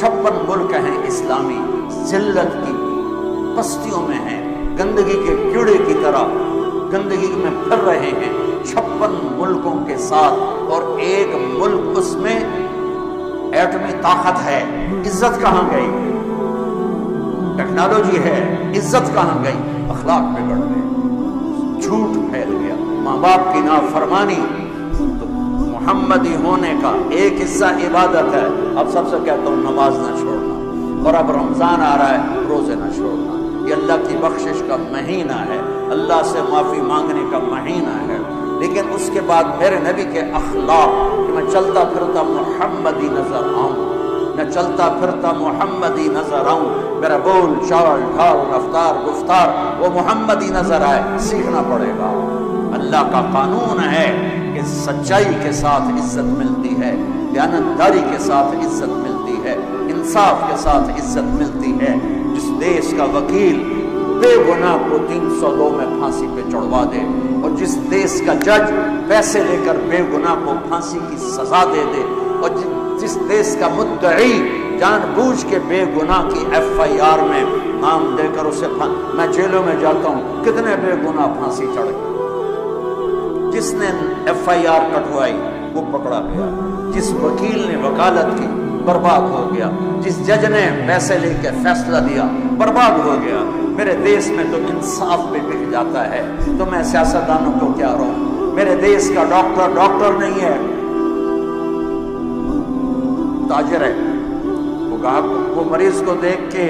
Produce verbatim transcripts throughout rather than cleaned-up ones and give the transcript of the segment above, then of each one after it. छप्पन मुल्क हैं इस्लामी, जिल्लत की बस्तियों में हैं, गंदगी के कीड़े की तरह गंदगी में फिर रहे हैं छप्पन मुल्कों के साथ, और एक मुल्क उसमें एटमी ताकत है। इज्जत कहाँ गई? टेक्नोलॉजी है, इज्जत कहाँ गई? अखलाक बिगड़ गए, झूठ फैल गया, माँ बाप की नाफरमानी। तो मोहम्मदी होने का एक हिस्सा इबादत है। अब सबसे कहता हूँ नमाज ना छोड़ना, और अब रमज़ान आ रहा है, रोज़े ना छोड़ना। ये अल्लाह की बख्शिश का महीना है, अल्लाह से माफ़ी मांगने का महीना है। लेकिन उसके बाद मेरे नबी के अखलाक कि मैं चलता फिरता मोहम्मदी नजर आऊँ, मैं चलता फिरता मोहम्मदी नजर आऊँ, मेरा बोल चाल ढाल रफ्तार गुफ्तार वो मोहम्मदी नजर आए। सीखना पड़ेगा, अल्लाह का कानून है कि सच्चाई के साथ इज्जत मिलती है, दयानतदारी के साथ इज्जत मिलती है, इंसाफ के साथ इज्जत मिलती है। जिस देश का वकील बेगुनाह को तीन सौ दो में फांसी पे चढ़वा दे, और जिस देश का जज पैसे लेकर बेगुनाह को फांसी की सजा दे दे, और जिस देश का मुद्दई जानबूझ के बेगुनाह की एफ आई आर में नाम देकर उसे मैं जेलों में जाता हूँ, कितने बेगुनाह फांसी चढ़ गए। जिसने एफ आई आर कटवाई वो पकड़ा गया, जिस वकील ने वकालत की बर्बाद हो गया, जिस जज ने पैसे लेके फैसला दिया बर्बाद हो गया। मेरे देश में तो इंसाफ भी बिक जाता है, तो मैं सियासतदानों को क्या कहूं। मेरे देश का डॉक्टर डॉक्टर नहीं है, ताजिर है। वो गाहक, वो मरीज को देख के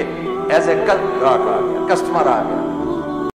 एज ए कस्टमर आ गया।